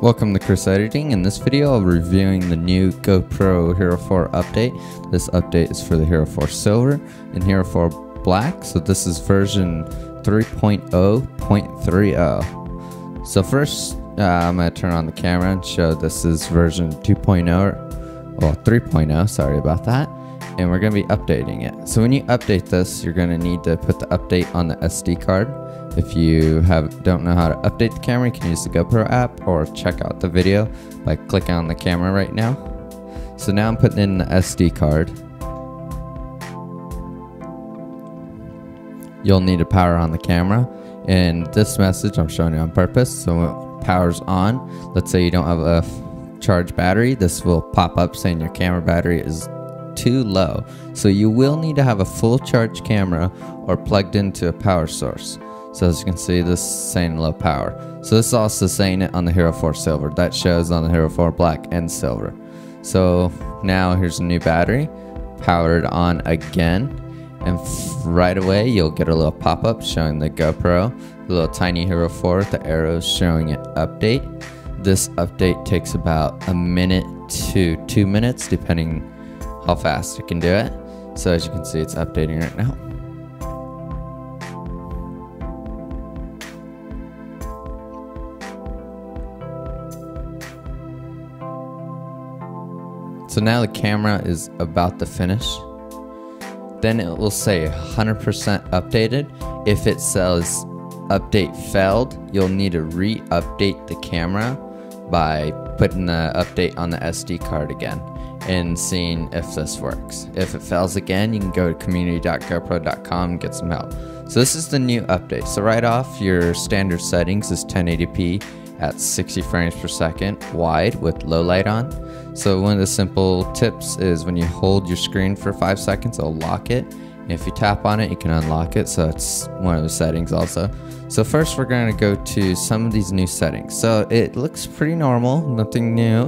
Welcome to Chris Editing. In this video, I'll be reviewing the new GoPro Hero 4 update. This update is for the Hero 4 Silver and Hero 4 Black. So this is version 3.0.30. So first, I'm going to turn on the camera and show this is version 2.0, well 3.0, sorry about that. And we're going to be updating it. So when you update this, you're going to need to put the update on the SD card. If you don't know how to update the camera, you can use the GoPro app or check out the video by clicking on the camera right now. So now I'm putting in the SD card. You'll need to power on the camera. And this message I'm showing you on purpose. So when it powers on, let's say you don't have a charged battery, this will pop up saying your camera battery is too low. So you will need to have a full charge camera or plugged into a power source. So as you can see, this is saying low power. So this is also saying it on the Hero 4 Silver. That shows on the Hero 4 Black and Silver. So now here's a new battery, powered on again. And right away, you'll get a little pop-up showing the GoPro, the little tiny Hero 4 with the arrows showing an update. This update takes about a minute to 2 minutes, depending how fast you can do it. So as you can see, it's updating right now. So now the camera is about to finish. Then it will say 100% updated. If it says update failed, you'll need to re-update the camera by putting the update on the SD card again and seeing if this works. If it fails again, you can go to community.gopro.com and get some help. So this is the new update. So right off, your standard settings is 1080p at 60 frames per second wide with low light on. So one of the simple tips is when you hold your screen for 5 seconds, it'll lock it. And if you tap on it, you can unlock it. So it's one of the settings also. So first we're going to go to some of these new settings. So it looks pretty normal, nothing new.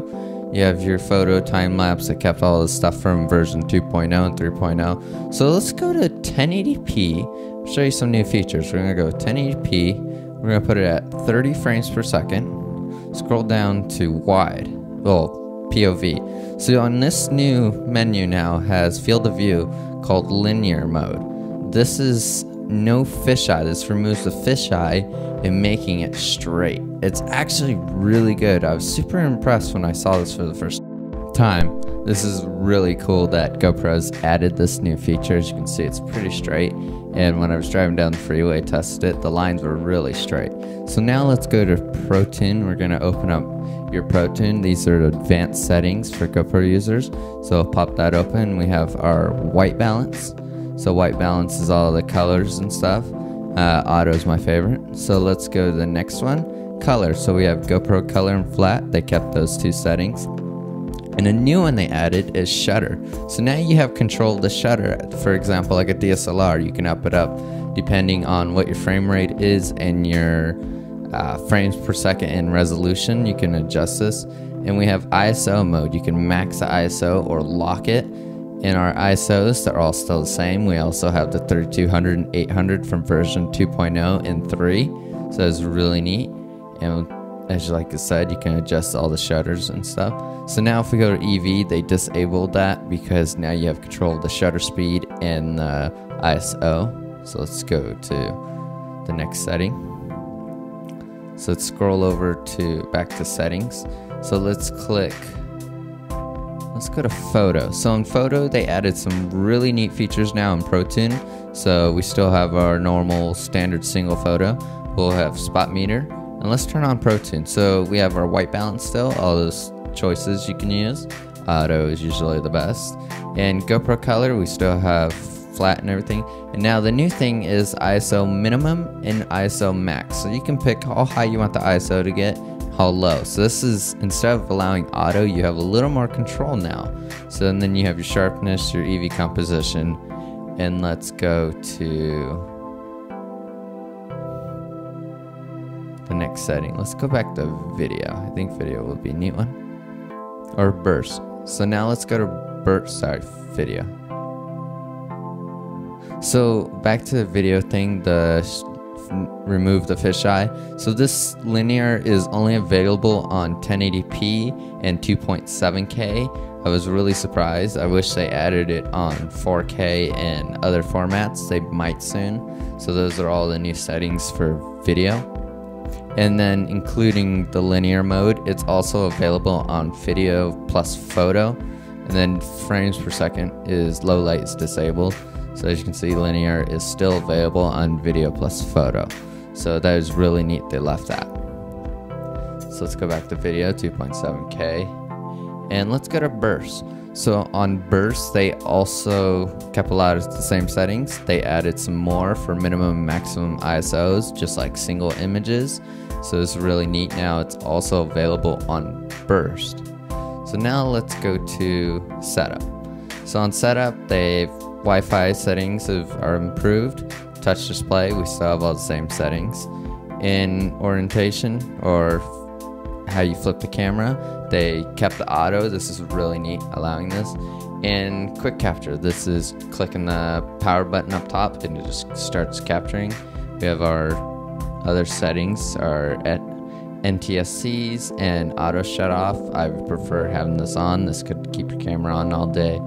You have your photo time-lapse. I kept all this stuff from version 2.0 and 3.0. So let's go to 1080p. I'll show you some new features. We're going to go 1080p. We're going to put it at 30 frames per second. Scroll down to wide. Well, POV. So on this new menu now has field of view called linear mode. This is no fisheye. This removes the fisheye and making it straight. It's actually really good. I was super impressed when I saw this for the first time. This is really cool that GoPro's added this new feature. As you can see, it's pretty straight. And when I was driving down the freeway, tested it, the lines were really straight. So now let's go to ProTune. We're gonna open up your ProTune. These are advanced settings for GoPro users. So I'll pop that open. We have our white balance. So white balance is all the colors and stuff. Auto is my favorite. So let's go to the next one, color. So we have GoPro color and flat. They kept those two settings. And a new one they added is shutter. So now you have control of the shutter. For example, like a DSLR, you can up it up depending on what your frame rate is and your frames per second in resolution. You can adjust this. And we have ISO mode. You can max the ISO or lock it. In our ISOs, they're all still the same. We also have the 3200 and 800 from version 2.0 and 3. So it's really neat. And as like I said, you can adjust all the shutters and stuff. So now if we go to EV, they disabled that because now you have control of the shutter speed and the ISO. So let's go to the next setting. So let's scroll over to back to settings. So let's go to photo. So in photo, they added some really neat features now in ProTune. So we still have our normal standard single photo. We'll have spot meter, and let's turn on ProTune. So we have our white balance still, all those choices you can use. Auto is usually the best. And GoPro color, we still have flat and everything. And now the new thing is ISO minimum and ISO max. So you can pick how high you want the ISO to get, how low. So this is, instead of allowing auto, you have a little more control now. So and then you have your sharpness, your EV composition, and let's go to the next setting. Let's go back to video. I think video will be a neat one. Or burst. So now let's go to burst, sorry, video. So back to the video thing, the remove the fisheye. So this linear is only available on 1080p and 2.7K. I was really surprised. I wish they added it on 4K and other formats. They might soon. So those are all the new settings for video. And then including the linear mode, it's also available on video plus photo. And then frames per second is low light is disabled. So as you can see, linear is still available on video plus photo. So that is really neat they left that. So let's go back to video, 2.7K. And let's go to burst. So on burst, they also kept a lot of the same settings. They added some more for minimum and maximum ISOs, just like single images. So it's really neat now. It's also available on burst. So now let's go to setup. So on setup, they've Wi-Fi settings are improved. Touch display, we still have all the same settings. In orientation, or how you flip the camera, they kept the auto. This is really neat, allowing this. In quick capture, this is clicking the power button up top and it just starts capturing. We have our other settings, our NTSCs and auto shut off. I would prefer having this on. This could keep your camera on all day.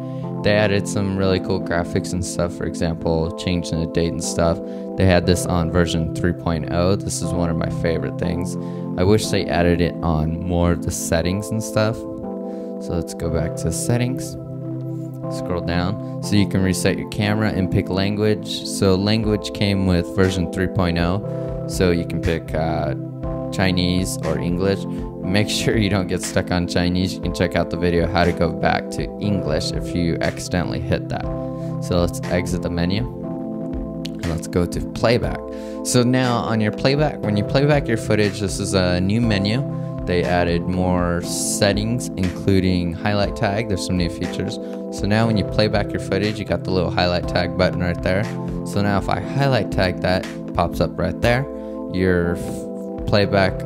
They added some really cool graphics and stuff, for example, changing the date and stuff. They had this on version 3.0. This is one of my favorite things. I wish they added it on more of the settings and stuff. So let's go back to settings, scroll down. So you can reset your camera and pick language. So language came with version 3.0. So you can pick Chinese or English. Make sure you don't get stuck on Chinese. You can check out the video how to go back to English if you accidentally hit that. So let's exit the menu and let's go to playback. So now on your playback, when you playback your footage, this is a new menu. They added more settings, including highlight tag. There's some new features. So now when you playback your footage, you got the little highlight tag button right there. So now if I highlight tag that, pops up right there. Your playback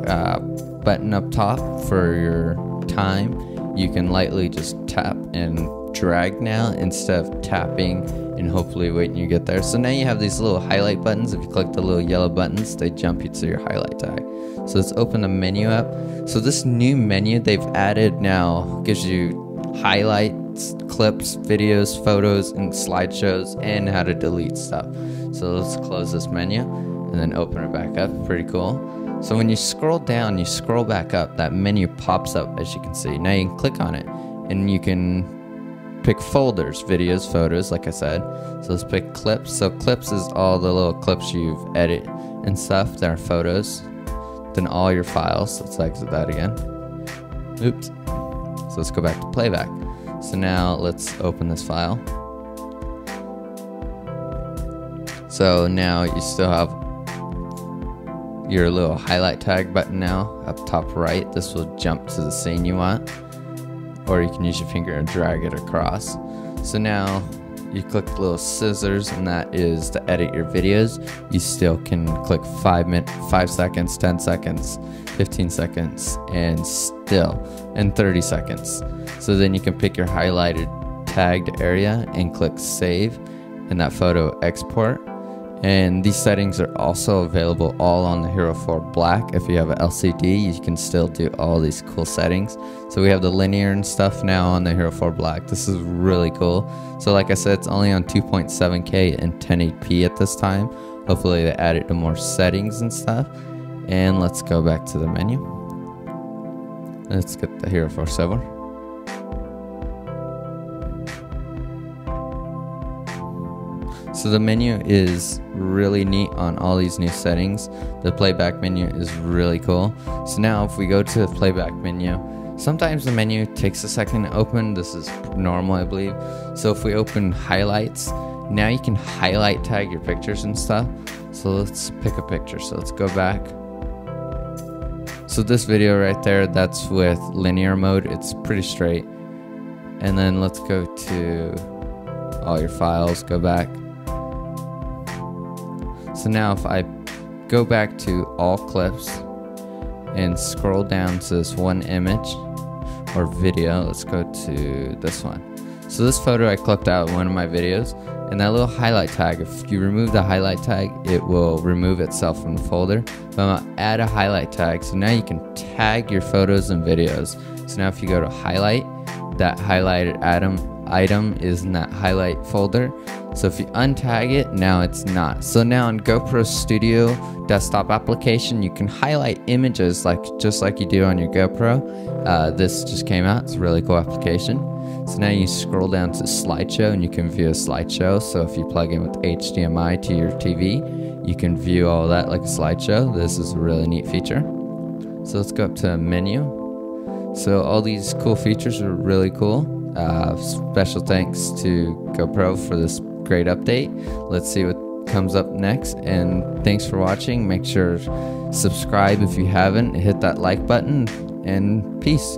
button up top for your time, you can lightly just tap and drag now instead of tapping and hopefully waiting you get there. So now you have these little highlight buttons. If you click the little yellow buttons, they jump you to your highlight tag. So let's open the menu up. So this new menu they've added now gives you highlights, clips, videos, photos, and slideshows, and how to delete stuff. So let's close this menu and then open it back up. Pretty cool. So when you scroll down, you scroll back up, that menu pops up as you can see. Now you can click on it and you can pick folders, videos, photos, like I said. So let's pick clips. So clips is all the little clips you've edited and stuff. There are photos, then all your files. Let's exit that again. Oops. So let's go back to playback. So now let's open this file. So now you still have your little highlight tag button now up top right. This will jump to the scene you want, or you can use your finger and drag it across. So now you click the little scissors, and that is to edit your videos. You still can click 5 seconds, 10 seconds, 15 seconds, and still, and 30 seconds. So then you can pick your highlighted tagged area and click save, and that photo export. And these settings are also available all on the Hero 4 Black. If you have an LCD, you can still do all these cool settings. So we have the linear and stuff now on the Hero 4 Black. This is really cool. So like I said, it's only on 2.7K and 1080p at this time. Hopefully they added more settings and stuff. And let's go back to the menu. Let's get the Hero 4 Silver. So the menu is really neat on all these new settings. The playback menu is really cool. So now if we go to the playback menu, sometimes the menu takes a second to open. This is normal, I believe. So if we open highlights, now you can highlight tag your pictures and stuff. So let's pick a picture. So let's go back. So this video right there, that's with linear mode. It's pretty straight. And then let's go to all your files, go back. So now if I go back to all clips and scroll down to this one image or video, let's go to this one. So this photo I clipped out in one of my videos, and that little highlight tag, if you remove the highlight tag, it will remove itself from the folder. But I'm gonna add a highlight tag, so now you can tag your photos and videos. So now if you go to highlight, that highlighted item is in that highlight folder. So if you untag it, now it's not. So now in GoPro Studio desktop application, you can highlight images just like you do on your GoPro. This just came out, it's a really cool application. So now you scroll down to slideshow and you can view a slideshow. So if you plug in with HDMI to your TV, you can view all that like a slideshow. This is a really neat feature. So let's go up to menu. So all these cool features are really cool. Special thanks to GoPro for this great update. Let's see what comes up next, and thanks for watching. Make sure to subscribe if you haven't, hit that like button, and peace.